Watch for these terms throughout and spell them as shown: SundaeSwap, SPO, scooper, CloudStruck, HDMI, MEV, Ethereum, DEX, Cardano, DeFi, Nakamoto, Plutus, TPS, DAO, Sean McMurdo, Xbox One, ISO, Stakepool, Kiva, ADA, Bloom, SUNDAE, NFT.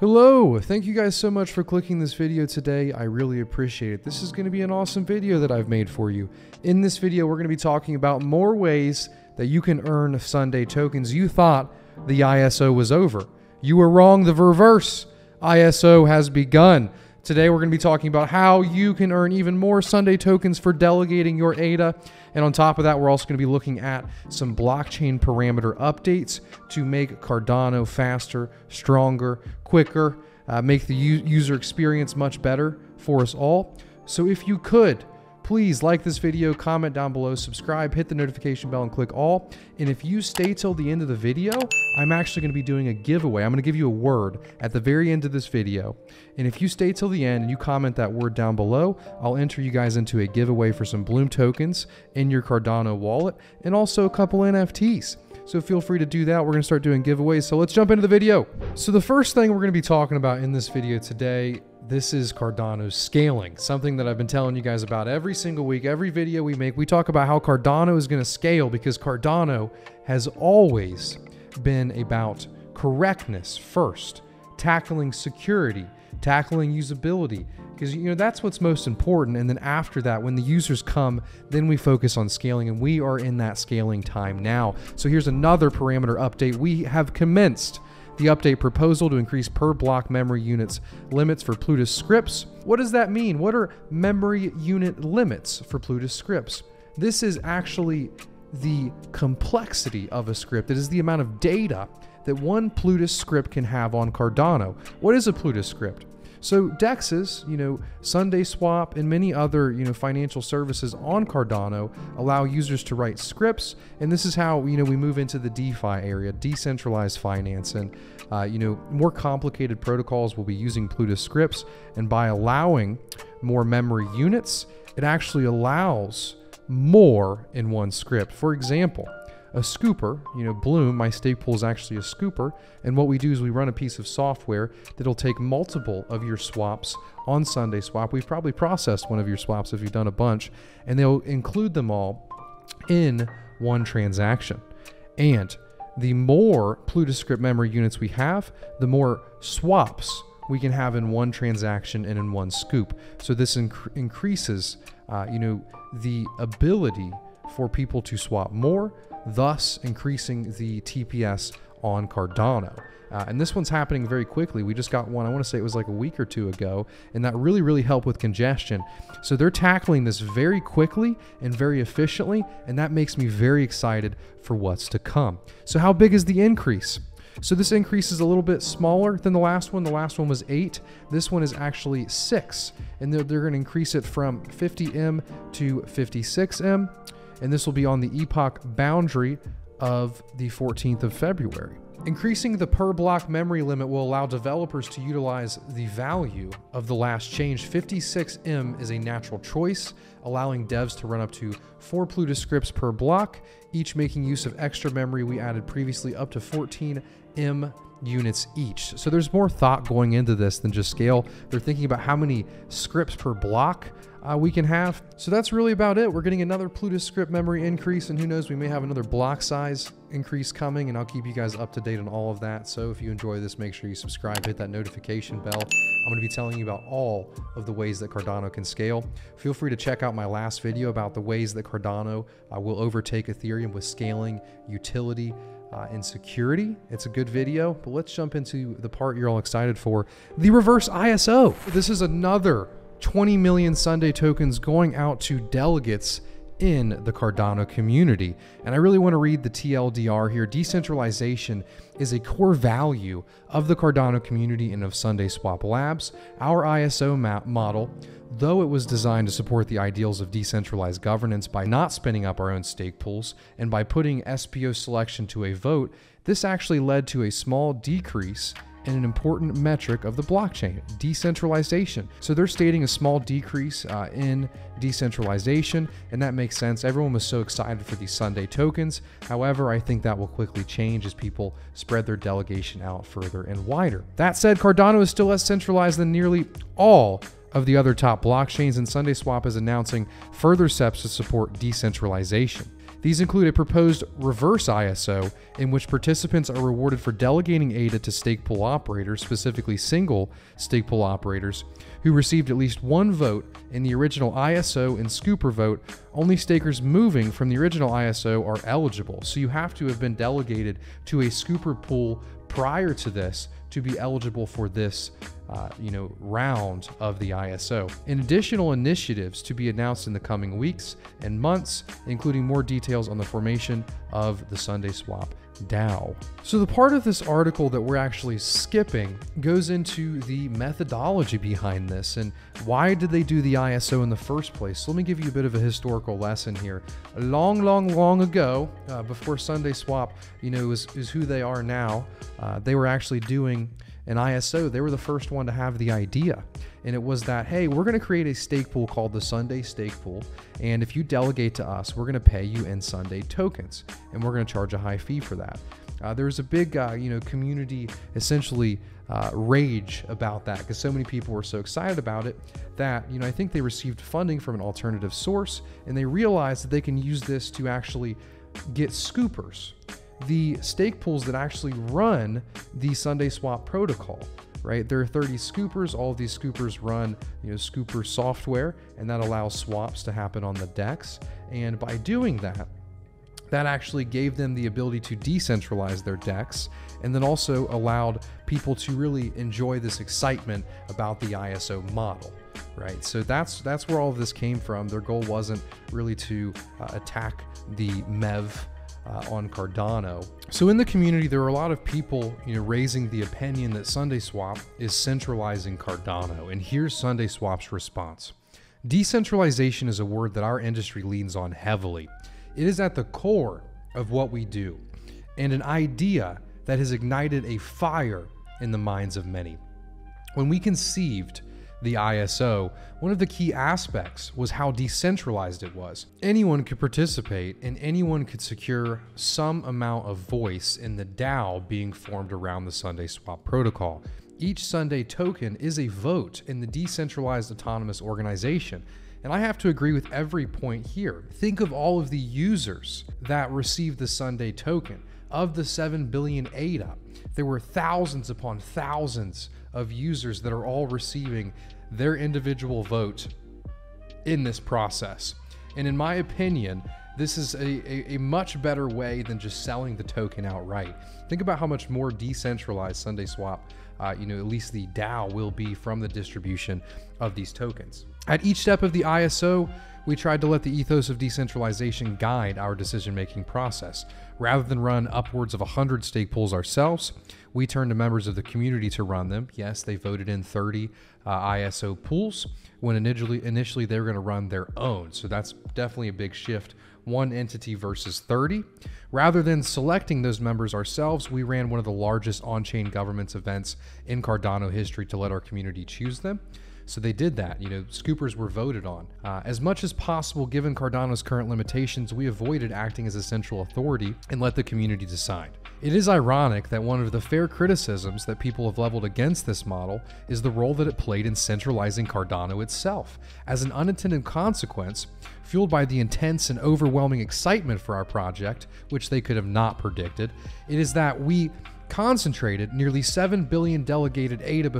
Hello, thank you guys so much for clicking this video today. I really appreciate it. This is going to be an awesome video that I've made for you. In this video, we're going to be talking about more ways that you can earn Sundae tokens. You thought the ISO was over. You were wrong, the reverse ISO has begun. Today, we're going to be talking about how you can earn even more Sundae tokens for delegating your ADA. And on top of that, we're also going to be looking at some blockchain parameter updates to make Cardano faster, stronger, quicker, make the user experience much better for us all. So if you could, please like this video, comment down below, subscribe, hit the notification bell and click all. And if you stay till the end of the video, I'm actually going to be doing a giveaway. I'm going to give you a word at the very end of this video. And if you stay till the end and you comment that word down below, I'll enter you guys into a giveaway for some Bloom tokens in your Cardano wallet and also a couple NFTs. So feel free to do that. We're going to start doing giveaways. So let's jump into the video. So the first thing we're going to be talking about in this video today, this is Cardano's scaling, something that I've been telling you guys about every single week. Every video we make, we talk about how Cardano is going to scale because Cardano has always been about correctness first, tackling security, tackling usability, because you know that's what's most important. And then after that, when the users come, then we focus on scaling, and we are in that scaling time now. So here's another parameter update. We have commenced the update proposal to increase per block memory units limits for Plutus scripts. What does that mean? What are memory unit limits for Plutus scripts? This is actually the complexity of a script. It is the amount of data that one Plutus script can have on Cardano. What is a Plutus script? So DEXs, you know, SundaeSwap and many other, you know, financial services on Cardano allow users to write scripts. And this is how, you know, we move into the DeFi area, decentralized finance, and, you know, more complicated protocols will be using Plutus scripts. And by allowing more memory units, it actually allows more in one script. For example, a scooper, you know, Bloom, my stake pool is actually a scooper. And what we do is we run a piece of software that'll take multiple of your swaps on SundaeSwap. We've probably processed one of your swaps if you've done a bunch, and they'll include them all in one transaction. And the more Plutus script memory units we have, the more swaps we can have in one transaction and in one scoop. So this increases, you know, the ability for people to swap more, thus increasing the TPS on Cardano. And this one's happening very quickly. We just got one, I want to say it was like a week or two ago, and that really, really helped with congestion. So they're tackling this very quickly and very efficiently, and that makes me very excited for what's to come. So how big is the increase? So this increase is a little bit smaller than the last one. The last one was 8. This one is actually 6, and they're going to increase it from 50M to 56M. And this will be on the epoch boundary of the 14th of February. Increasing the per block memory limit will allow developers to utilize the value of the last change. 56M is a natural choice, allowing devs to run up to 4 Plutus scripts per block, each making use of extra memory we added previously, up to 14M units each. So there's more thought going into this than just scale. They're thinking about how many scripts per block we can have. So that's really about it. We're getting another Plutus script memory increase, and who knows, we may have another block size increase coming, and I'll keep you guys up to date on all of that. So if you enjoy this, make sure you subscribe, hit that notification bell. I'm going to be telling you about all of the ways that Cardano can scale. Feel free to check out my last video about the ways that Cardano will overtake Ethereum with scaling, utility, and security. It's a good video, but let's jump into the part you're all excited for, the reverse ISO. This is another 20 million Sundae tokens going out to delegates in the Cardano community. And I really want to read the TLDR here. Decentralization is a core value of the Cardano community and of SundaeSwap Labs. Our ISO model, though it was designed to support the ideals of decentralized governance by not spinning up our own stake pools and by putting SPO selection to a vote, this actually led to a small decrease and an important metric of the blockchain, decentralization. So they're stating a small decrease in decentralization, and that makes sense. Everyone was so excited for these Sundae tokens. However, I think that will quickly change as people spread their delegation out further and wider. That said, Cardano is still less centralized than nearly all of the other top blockchains, and SundaeSwap is announcing further steps to support decentralization. These include a proposed reverse ISO, in which participants are rewarded for delegating ADA to stake pool operators, specifically single stake pool operators, who received at least one vote in the original ISO and scooper vote. Only stakers moving from the original ISO are eligible, so you have to have been delegated to a scooper pool prior to this to be eligible for this round of the ISO. And additional initiatives to be announced in the coming weeks and months, including more details on the formation of the SundaeSwap DAO. So the part of this article that we're actually skipping goes into the methodology behind this and why did they do the ISO in the first place. So let me give you a bit of a historical lesson here. Long ago, before SundaeSwap, is who they are now, they were actually doing an ISO. They were the first one to have the idea. And it was that, hey, we're going to create a stake pool called the Sundae Stake Pool. And if you delegate to us, we're going to pay you in Sundae tokens. And we're going to charge a high fee for that. There was a big, community essentially rage about that because so many people were so excited about it that, I think they received funding from an alternative source and they realized that they can use this to actually get scoopers, the stake pools that actually run the SundaeSwap protocol, right? There are 30 scoopers. All of these scoopers run, scooper software, and that allows swaps to happen on the DEX. And by doing that, that actually gave them the ability to decentralize their DEX, and then also allowed people to really enjoy this excitement about the ISO model, right? So that's where all of this came from. Their goal wasn't really to attack the MEV on Cardano. So in the community, there are a lot of people, raising the opinion that SundaeSwap is centralizing Cardano. And here's SundaeSwap's response. Decentralization is a word that our industry leans on heavily. It is at the core of what we do and an idea that has ignited a fire in the minds of many. When we conceived the ISO, one of the key aspects was how decentralized it was. Anyone could participate and anyone could secure some amount of voice in the DAO being formed around the SundaeSwap protocol. Each Sundae token is a vote in the decentralized autonomous organization. And I have to agree with every point here. Think of all of the users that received the Sundae token. Of the 7 billion ADA, there were thousands upon thousands of users that are all receiving their individual vote in this process. And in my opinion, this is a much better way than just selling the token outright. Think about how much more decentralized SundaeSwap, at least the DAO will be from the distribution of these tokens. At each step of the ISO, we tried to let the ethos of decentralization guide our decision-making process. Rather than run upwards of 100 stake pools ourselves, we turned to members of the community to run them. Yes, they voted in 30 ISO pools when initially they were going to run their own. So that's definitely a big shift. One entity versus 30. Rather than selecting those members ourselves, we ran one of the largest on-chain governance events in Cardano history to let our community choose them. So they did that, scoopers were voted on. As much as possible, given Cardano's current limitations, we avoided acting as a central authority and let the community decide. It is ironic that one of the fair criticisms that people have leveled against this model is the role that it played in centralizing Cardano itself. As an unintended consequence, fueled by the intense and overwhelming excitement for our project, which they could have not predicted, it is that we concentrated nearly 7 billion delegated ADA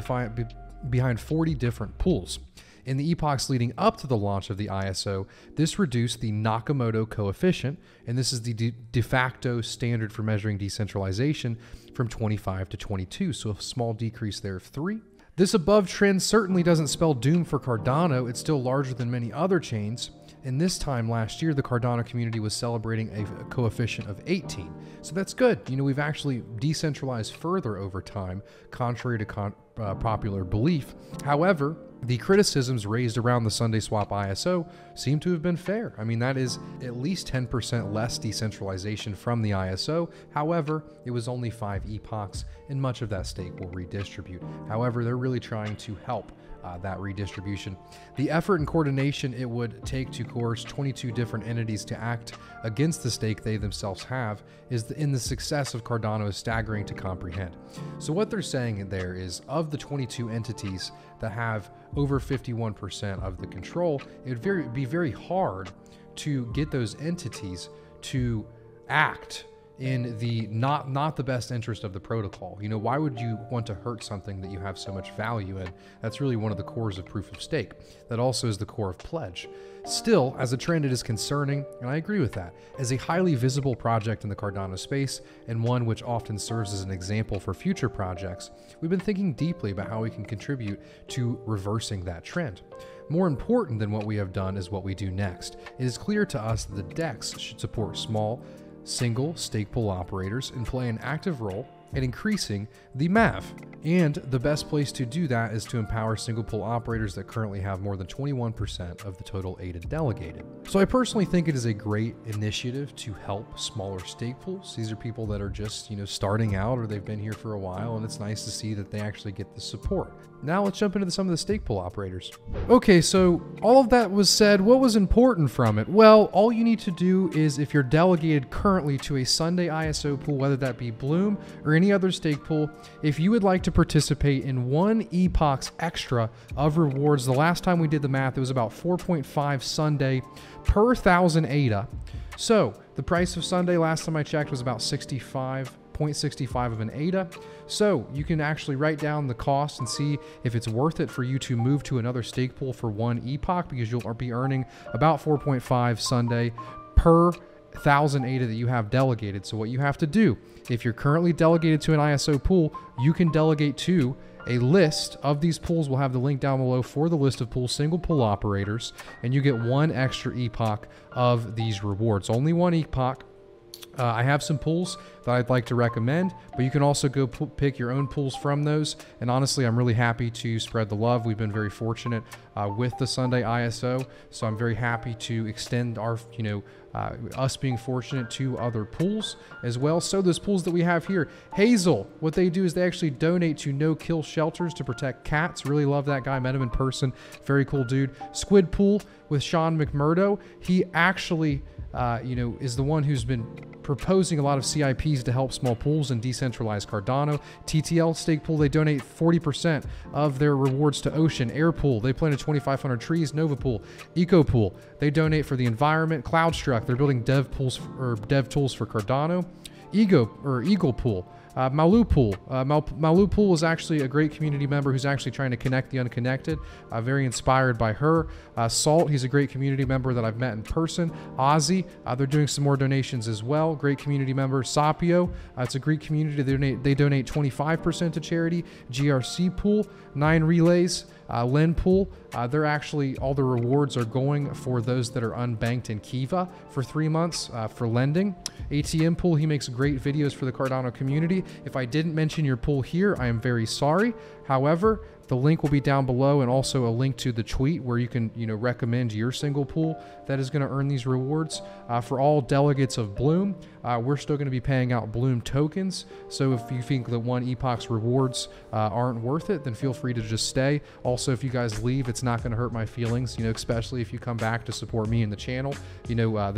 behind 40 different pools. In the epochs leading up to the launch of the ISO, this reduced the Nakamoto coefficient, and this is the de facto standard for measuring decentralization, from 25 to 22, so a small decrease there of 3. This above trend certainly doesn't spell doom for Cardano. It's still larger than many other chains. And this time last year, the Cardano community was celebrating a coefficient of 18. So that's good. We've actually decentralized further over time, contrary to popular belief. However, the criticisms raised around the SundaeSwap ISO seem to have been fair. I mean, that is at least 10% less decentralization from the ISO. However, it was only 5 epochs, and much of that stake will redistribute. However, they're really trying to help that redistribution. The effort and coordination it would take to coerce 22 different entities to act against the stake they themselves have is in the success of Cardano is staggering to comprehend. So what they're saying in there is, of the 22 entities that have over 51% of the control, it would be very hard to get those entities to act in the not the best interest of the protocol. You know, why would you want to hurt something that you have so much value in? That's really one of the cores of proof of stake. That also is the core of pledge. Still, as a trend, it is concerning, and I agree with that, as a highly visible project in the Cardano space, and one which often serves as an example for future projects. We've been thinking deeply about how we can contribute to reversing that trend. More important than what we have done is what we do next. It is clear to us that the DEX should support small, single stake pool operators and play an active role in increasing the MEV. And the best place to do that is to empower single pool operators that currently have more than 21% of the total ADA delegated. So I personally think it is a great initiative to help smaller stake pools. These are people that are just, you know, starting out, or they've been here for a while, and it's nice to see that they actually get the support. Now let's jump into some of the stake pool operators. Okay, so all of that was said. What was important from it? Well, all you need to do is, if you're delegated currently to a Sunday ISO pool, whether that be Bloom or any other stake pool, if you would like to participate in one epoch's extra of rewards, the last time we did the math, it was about 4.5 Sunday per 1,000 ADA. So the price of Sunday last time I checked was about 0.65 of an ADA. So you can actually write down the cost and see if it's worth it for you to move to another stake pool for one epoch, because you'll be earning about 4.5 Sunday per 1,000 ADA that you have delegated. So what you have to do, if you're currently delegated to an ISO pool, you can delegate to a list of these pools. We'll have the link down below for the list of pool single pool operators, and you get one extra epoch of these rewards. Only one epoch. I have some pools that I'd like to recommend, but you can also go pick your own pools from those. And honestly, I'm really happy to spread the love. We've been very fortunate with the Sunday ISO, so I'm very happy to extend our, you know, us being fortunate to other pools as well. So those pools that we have here, Hazel, what they do is they actually donate to No Kill Shelters to protect cats. Really love that guy. Met him in person. Very cool dude. Squid Pool with Sean McMurdo. He actually, you know, is the one who's been proposing a lot of CIPs to help small pools and decentralized Cardano. TTL Stake Pool, they donate 40% of their rewards to Ocean. Air Pool, they planted 2,500 trees. Nova Pool, Eco Pool, they donate for the environment. CloudStruck, they're building dev pools or dev tools for Cardano. Eagle Pool, Malu Pool. Malu Pool is actually a great community member who's actually trying to connect the unconnected. Very inspired by her. Salt, he's a great community member that I've met in person. Ozzy, they're doing some more donations as well. Great community member. Sapio, it's a great community. They donate 25% to charity. GRC Pool, 9 Relays. Len Pool, they're actually, all the rewards are going for those that are unbanked in Kiva for 3 months for lending. ATM Pool, he makes great videos for the Cardano community. If I didn't mention your pool here, I am very sorry. However, the link will be down below, and also a link to the tweet where you can, you know, recommend your single pool that is going to earn these rewards. For all delegates of Bloom, we're still going to be paying out Bloom tokens. So if you think that one epoch's rewards aren't worth it, then feel free to just stay. Also, if you guys leave, it's not going to hurt my feelings, you know, especially if you come back to support me and the channel. You know,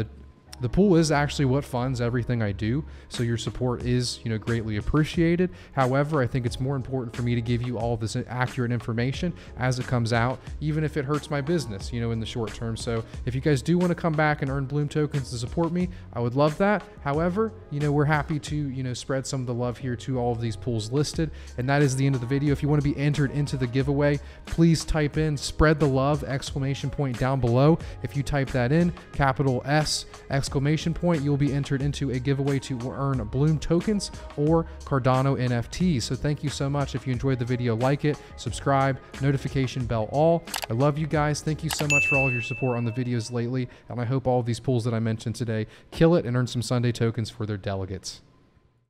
the pool is actually what funds everything I do, so your support is, you know, greatly appreciated. However, I think it's more important for me to give you all this accurate information as it comes out, even if it hurts my business, you know, in the short term. So if you guys do want to come back and earn Bloom tokens to support me, I would love that. However, you know, we're happy to, you know, spread some of the love here to all of these pools listed. And that is the end of the video. If you want to be entered into the giveaway, please type in "spread the love!" ! Down below. If you type that in, capital S ! You'll be entered into a giveaway to earn Bloom tokens or Cardano NFTs. So thank you so much. If you enjoyed the video, like it, subscribe, notification bell all. I love you guys. Thank you so much for all of your support on the videos lately, and I hope all of these pools that I mentioned today kill it and earn some Sunday tokens for their delegates.